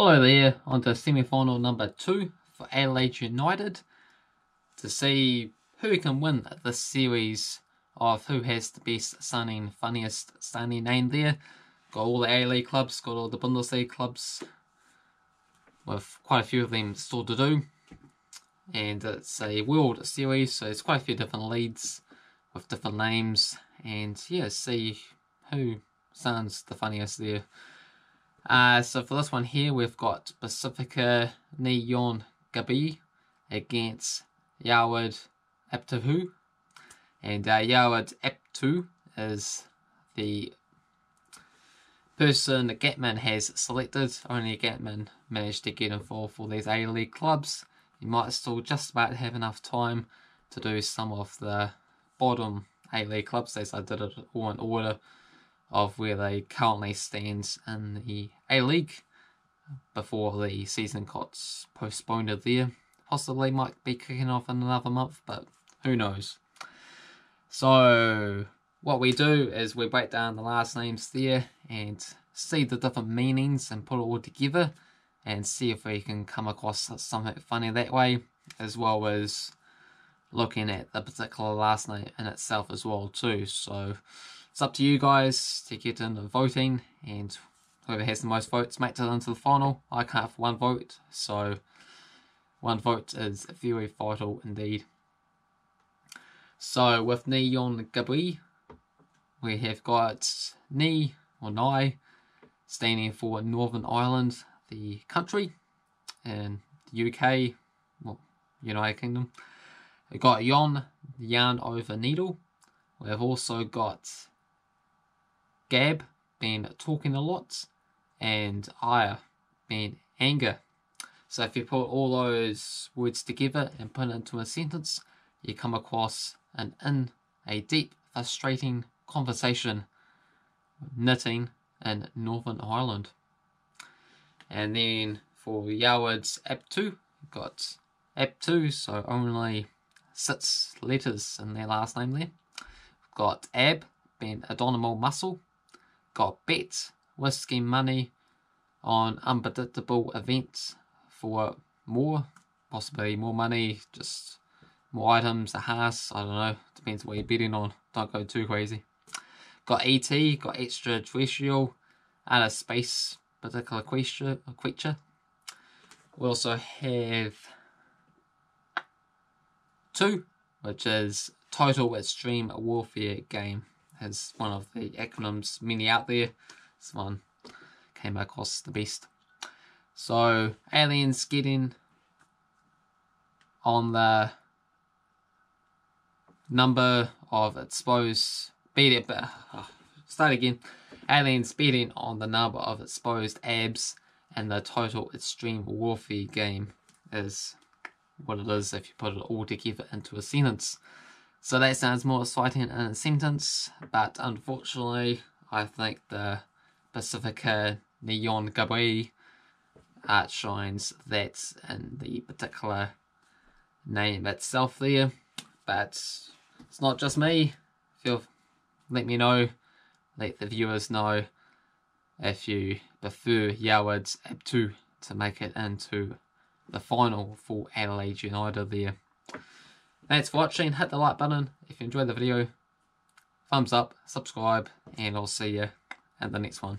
Hello there, on to semi-final number 2 for Adelaide United to see who can win this series of who has the best sounding, funniest sounding name there. Got all the A-League clubs, got all the Bundesliga clubs, with quite a few of them still to do. And it's a world series, so there's quite a few different leads with different names. And yeah, see who sounds the funniest there. So for this one here, we've got Pacifique Niyongabire against Yared Abetew. And Yared Abetew is the person that Gatman has selected. Only Gatman managed to get involved for these A-League clubs. You might still just about have enough time to do some of the bottom A-League clubs, as I did it all in order of where they currently stand in the A-League before the season got postponed there. Possibly might be kicking off in another month, but who knows. So what we do is we break down the last names there and see the different meanings and put it all together and see if we can come across something funny that way, as well as looking at the particular last name in itself as well too. So it's up to you guys to get into voting, and whoever has the most votes makes it into the final. I can't have one vote, so one vote is very vital indeed. So with Niyongabire, we have got Ni or Nai standing for Northern Ireland, the country in the UK, well, United Kingdom. We've got Yon, yarn over needle. We've also got Gab, being talking a lot, and Ire, being anger. So if you put all those words together and put it into a sentence, you come across an in a deep, frustrating conversation knitting in Northern Ireland. And then for Yared Abetew, you've got Abetew, so only 6 letters in their last name there. We've got Ab, being abdominal muscle. Got bet, risking money on unpredictable events for more, possibly more money, just more items, a house, I don't know, depends what you're betting on, don't go too crazy. Got ET, got extraterrestrial, outer space, particular creature. We also have 2, which is Total Extreme Warfare Game. Is one of the acronyms, many out there. This one came across the best. So aliens getting on the number of exposed aliens beating on the number of exposed abs, and the Total Extreme Warfare Game is what it is if you put it all together into a sentence. So that sounds more exciting in a sentence, but unfortunately I think the Pacifique Niyongabire outshines that in the particular name itself there. But it's not just me. Let me know, let the viewers know if you prefer Yared Abetew to make it into the final for Adelaide United there. Thanks for watching, hit the like button if you enjoyed the video, thumbs up, subscribe, and I'll see you in the next one.